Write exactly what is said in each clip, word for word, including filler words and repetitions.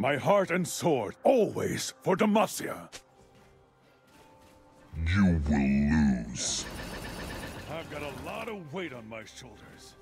My heart and sword, always for Demacia. You will lose. I've got a lot of weight on my shoulders.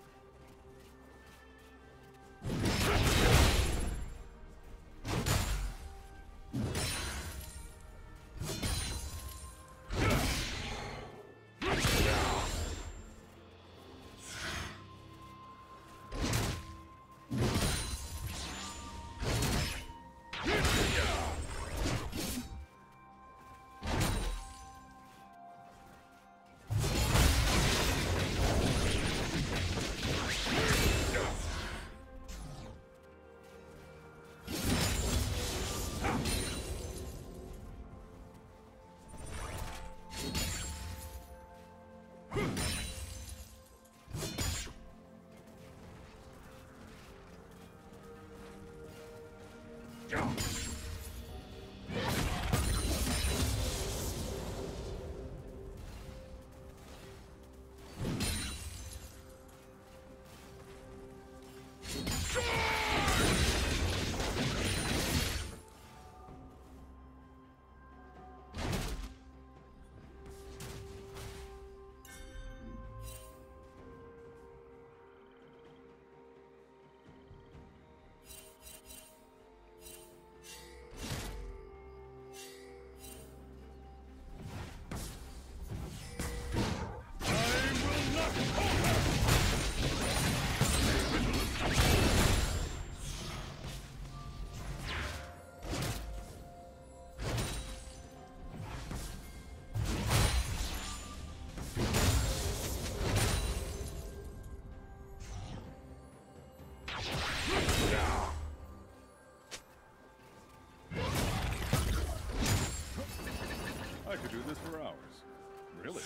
Really?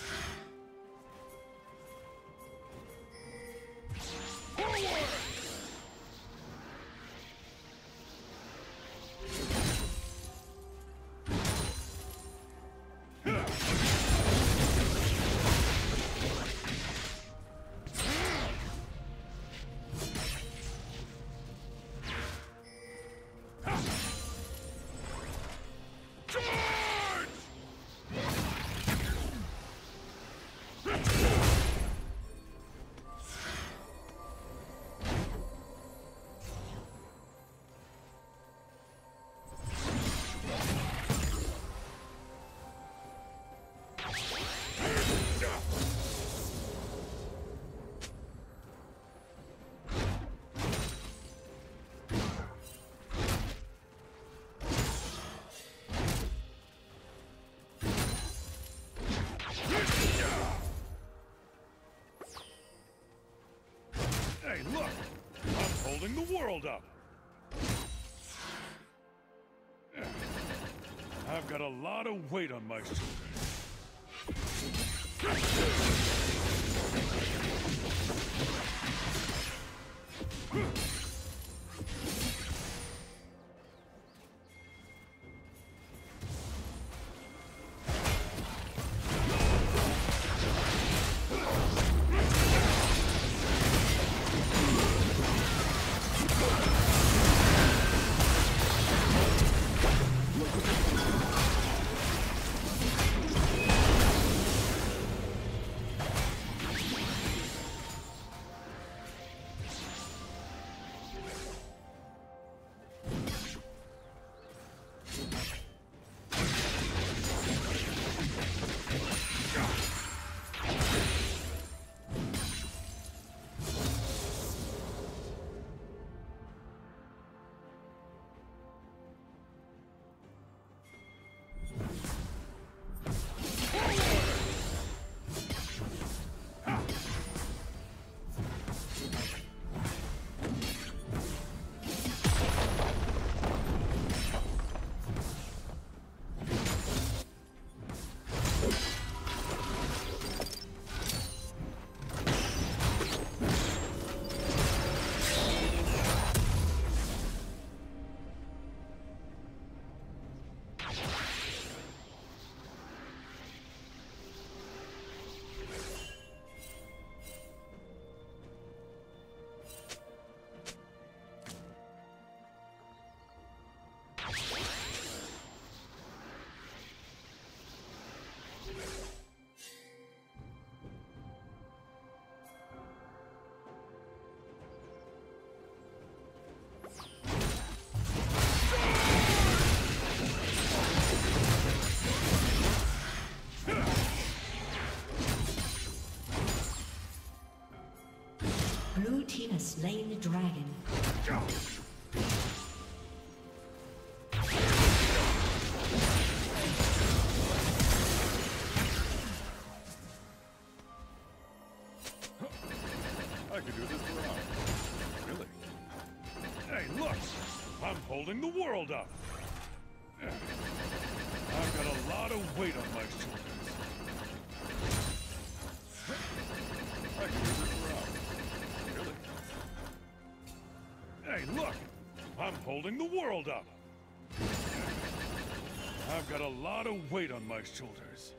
Look! I'm holding the world up! I've got a lot of weight on my shoulders. slain the dragon. I could do this for a while. Really? Hey, look! I'm holding the world up! I've got a lot of weight on my shoulders. I could do this for a while. Really? Hey, look! I'm holding the world up! I've got a lot of weight on my shoulders.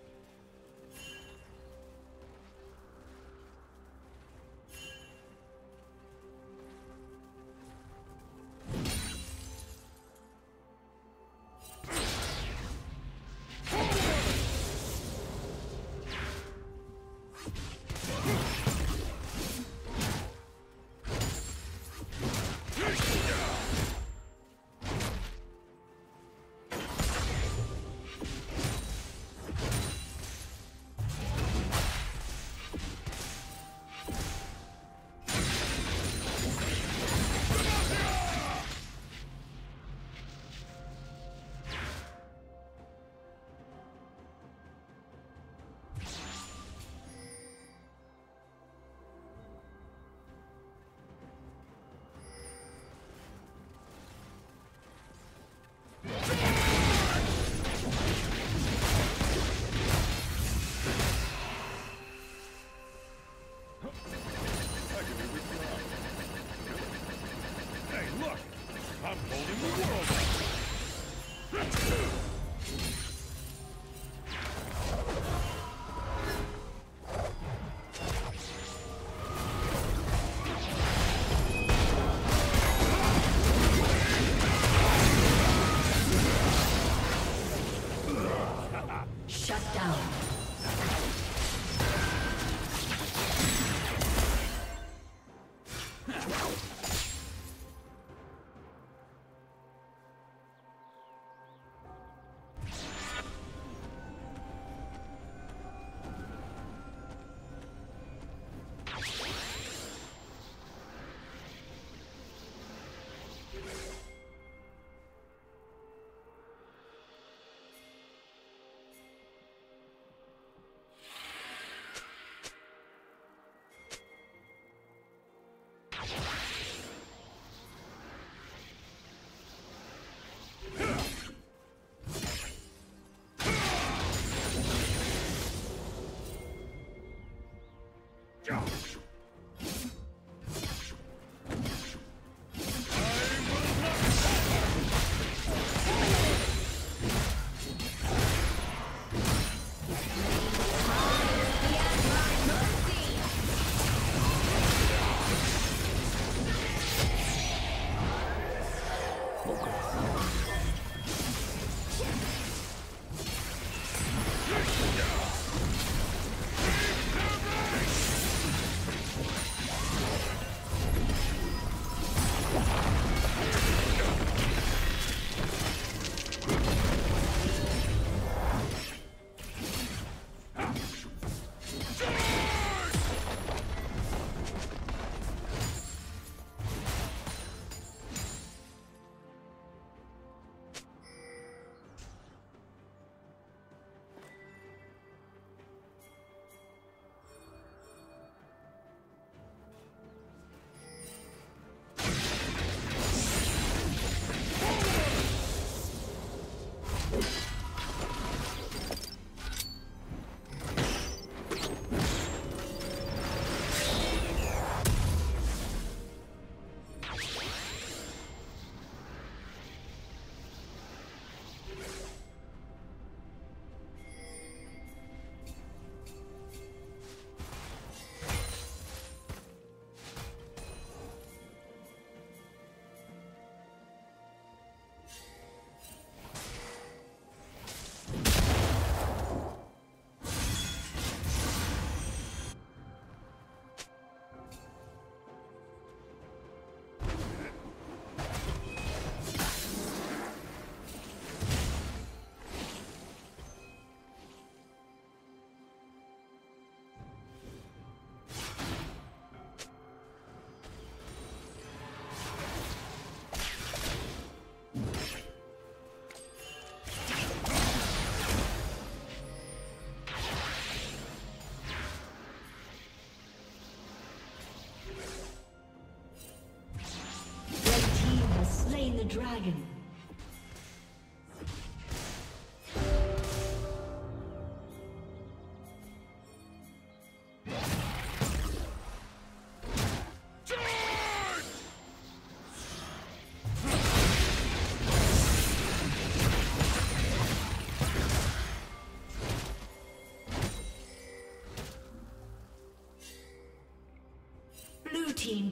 dragon.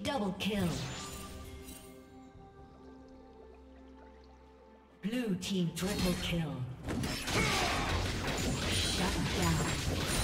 Double kill. Blue team triple kill. Shut down.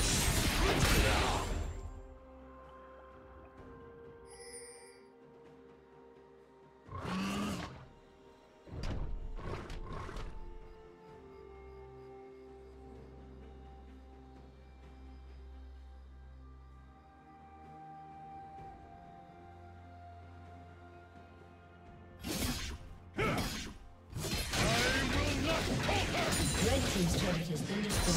His turret has been destroyed.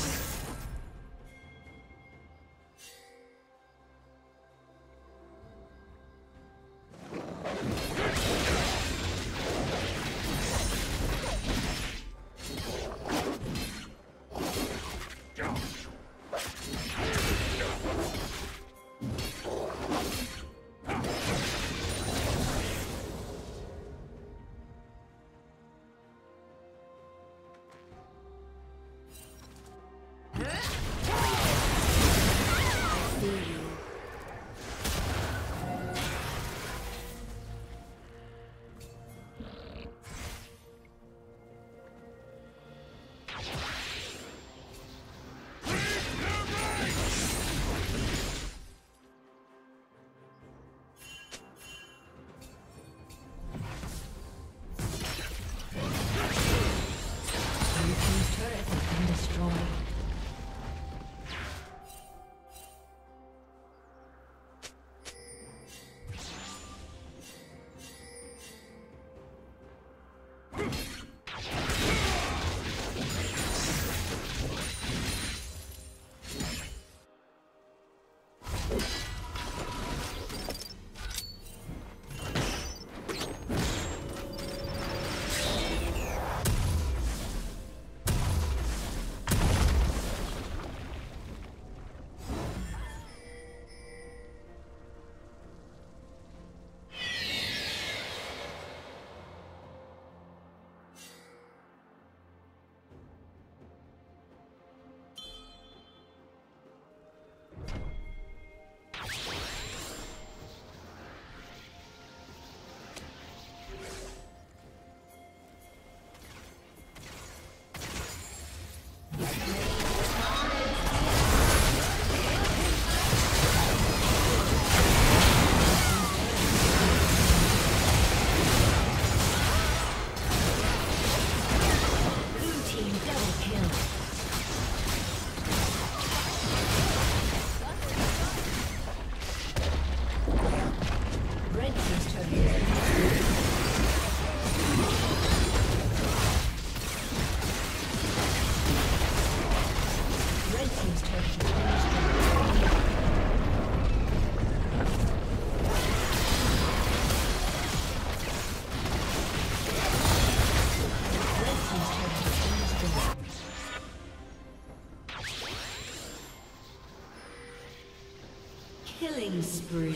Killing spree.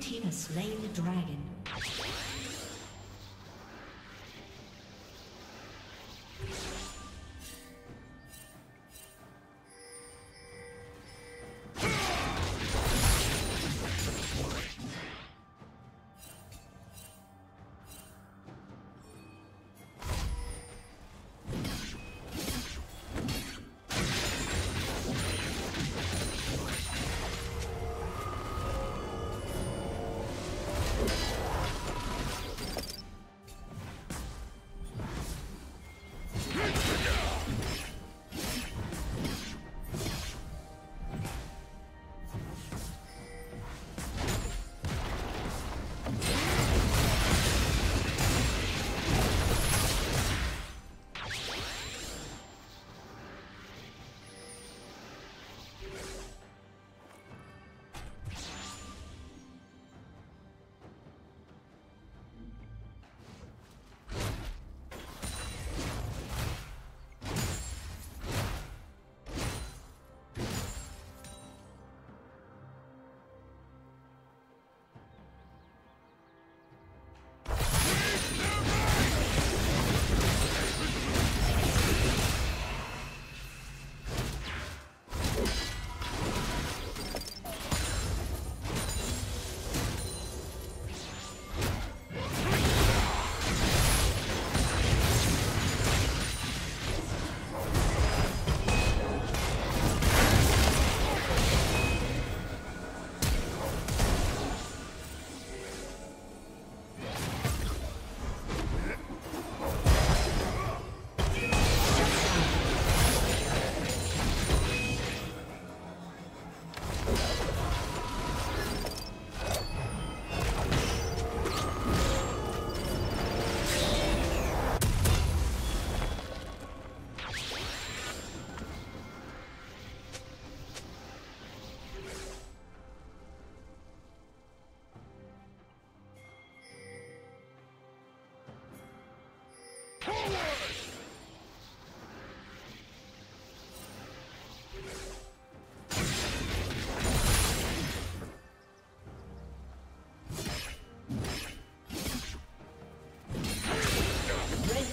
team has slain the dragon.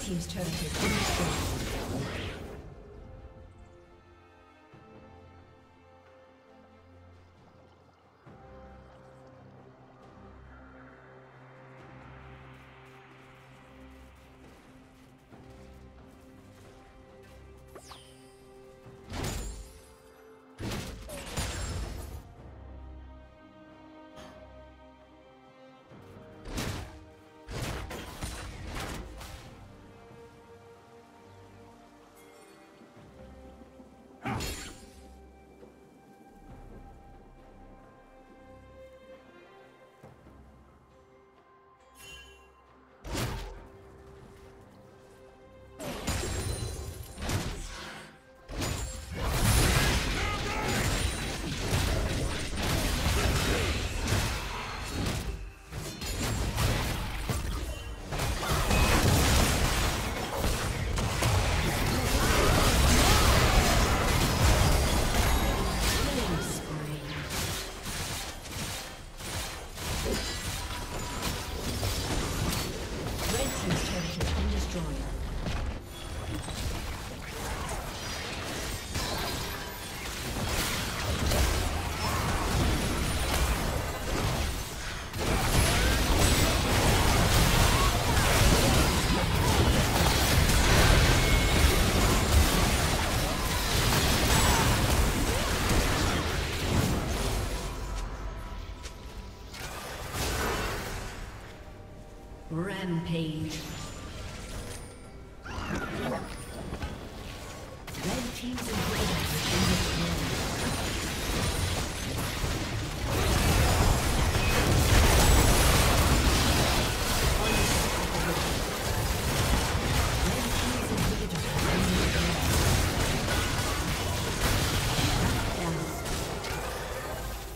Team's turn to finish. Rampage.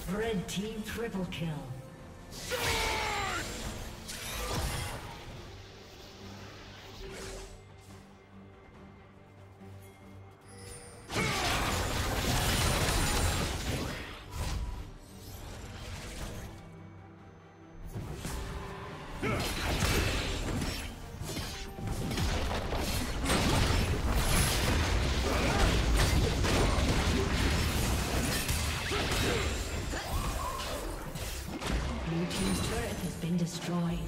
Red team triple kill. Blue team's turret has been destroyed.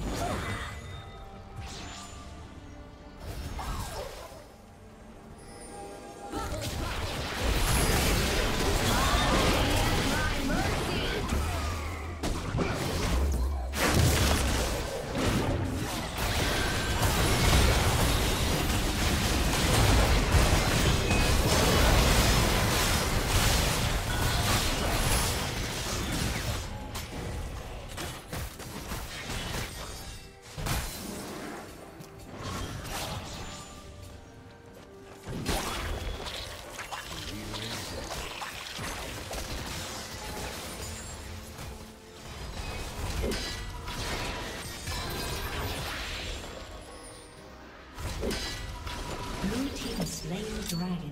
Dragon.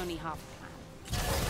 Only half the time.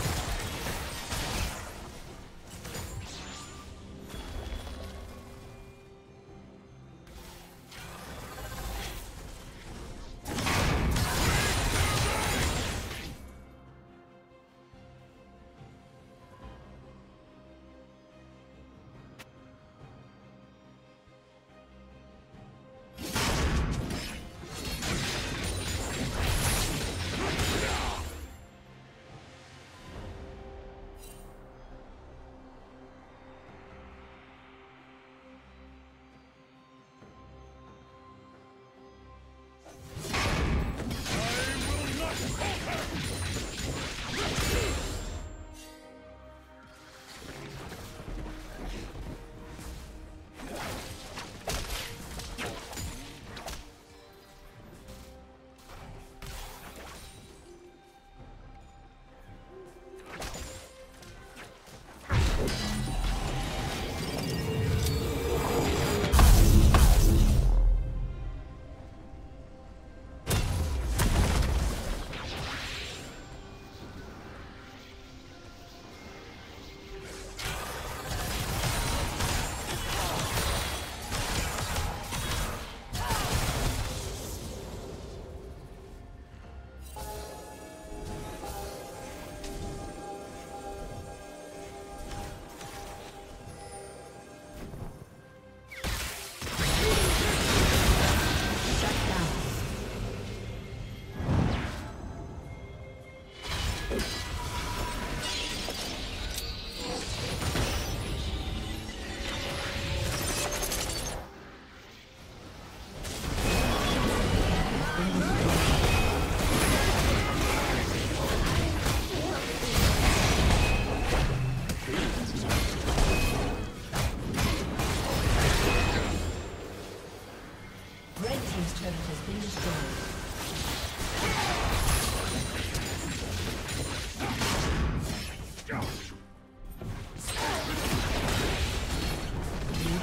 team's turret has been destroyed.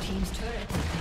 Team's turret has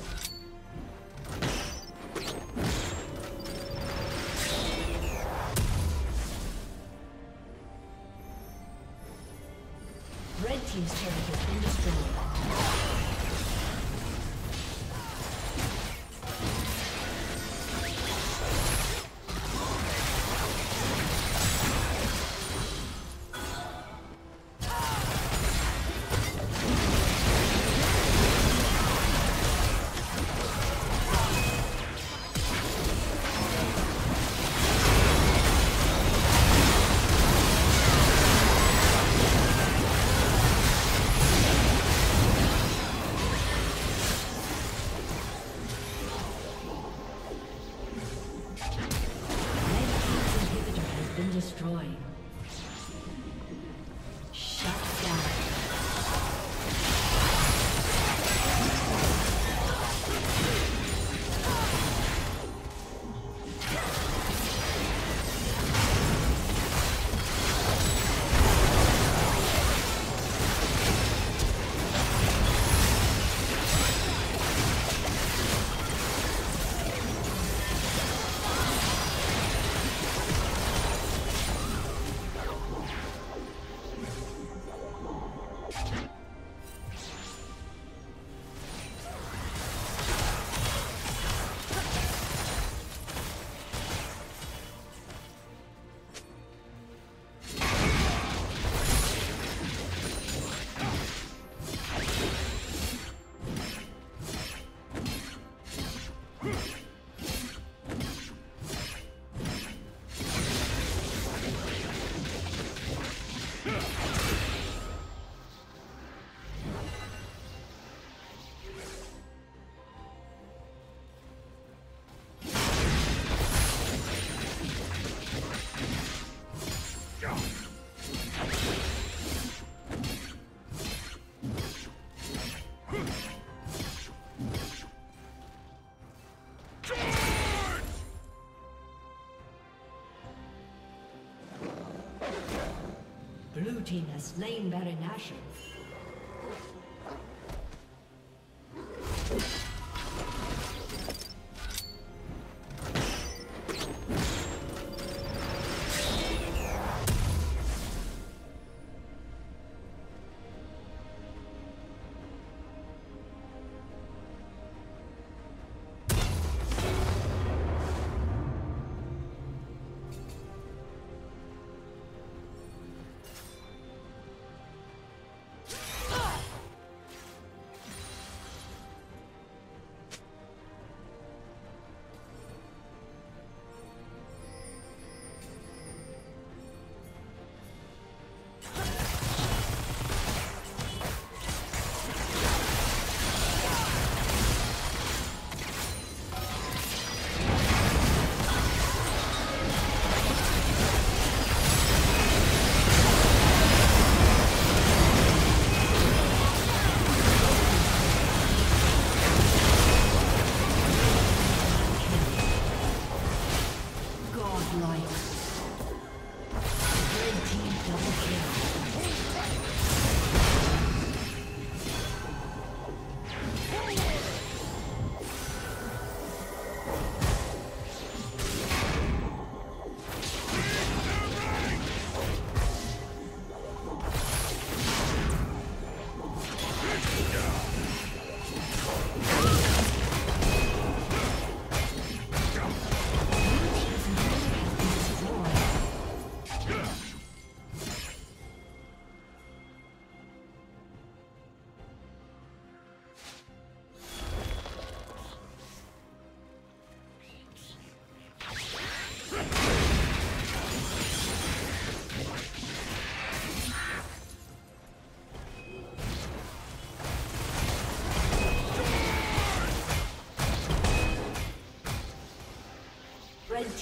Red team's turret has been destroyed. Blue team has slain Baron Nashor.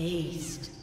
Aced.